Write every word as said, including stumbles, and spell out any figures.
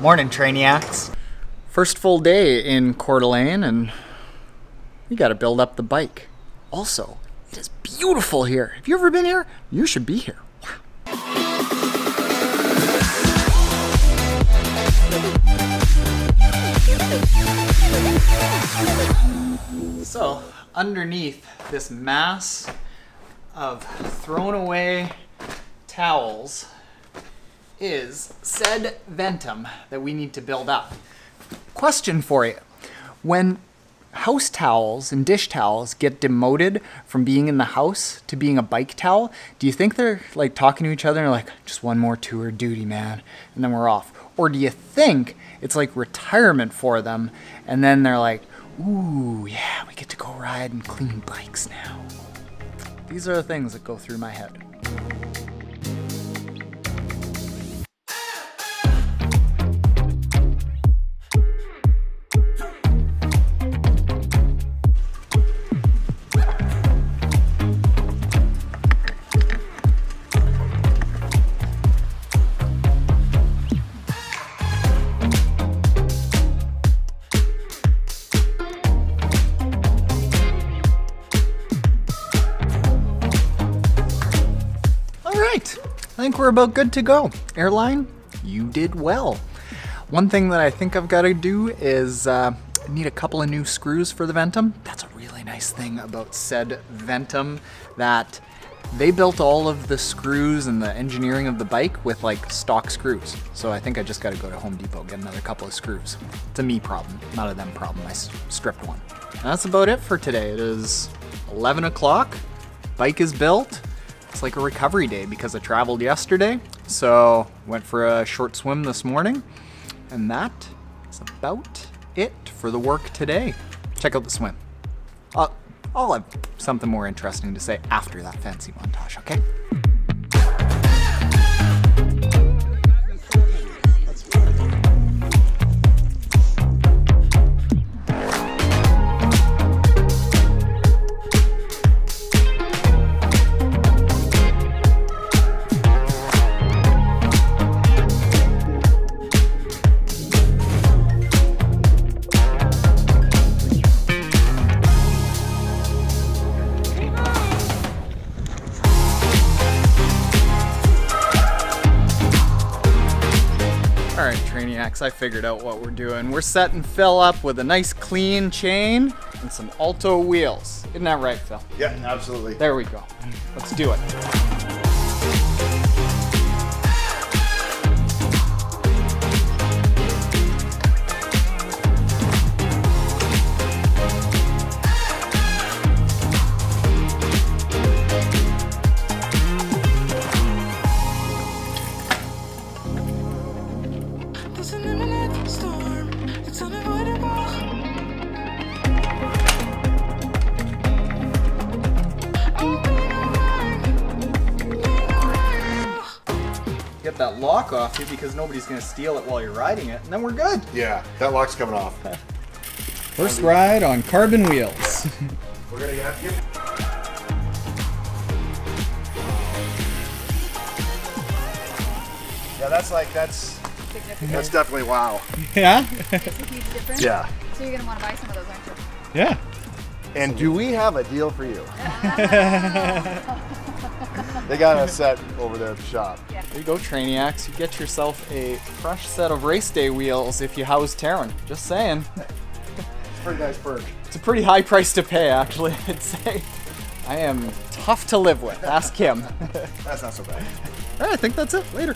Morning, Trainiacs. First full day in Coeur d'Alene, and we gotta build up the bike. Also, it is beautiful here. Have you ever been here? You should be here. So, underneath this mass of thrown away towels is said Ventum that we need to build up. Question for you. When house towels and dish towels get demoted from being in the house to being a bike towel, do you think they're like talking to each other and like, just one more tour of duty, man, and then we're off? Or do you think it's like retirement for them and then they're like, ooh, yeah, we get to go ride and clean bikes now? These are the things that go through my head. I think we're about good to go. Airline, you did well. One thing that I think I've got to do is uh, need a couple of new screws for the Ventum. That's a really nice thing about said Ventum, that they built all of the screws and the engineering of the bike with like stock screws. So I think I just got to go to Home Depot, get another couple of screws. It's a me problem, not a them problem. I stripped one. And that's about it for today. It is eleven o'clock, bike is built. It's like a recovery day because I traveled yesterday, so went for a short swim this morning, and that is about it for the work today. Check out the swim. I'll, I'll have something more interesting to say after that fancy montage, okay? I figured out what we're doing. We're setting Phil up with a nice clean chain and some Alto wheels. Isn't that right, Phil? Yeah, absolutely. There we go. Let's do it. Get that lock off you because nobody's gonna steal it while you're riding it, and then we're good. Yeah, that lock's coming off. First ride on carbon wheels. Yeah. We're gonna have to get Yeah, that's like that's significant. That's definitely wow. Yeah. Makes a huge difference. Yeah. So you're gonna want to buy some of those, aren't you? Yeah. And do we have a deal for you? They got a set over there at the shop. Yeah. There you go, Trainiacs. You get yourself a fresh set of race day wheels if you house Taryn. Just saying. It's a pretty nice perk. It's a pretty high price to pay, actually, I'd say. I am tough to live with. Ask him. That's not so bad. All right, I think that's it. Later.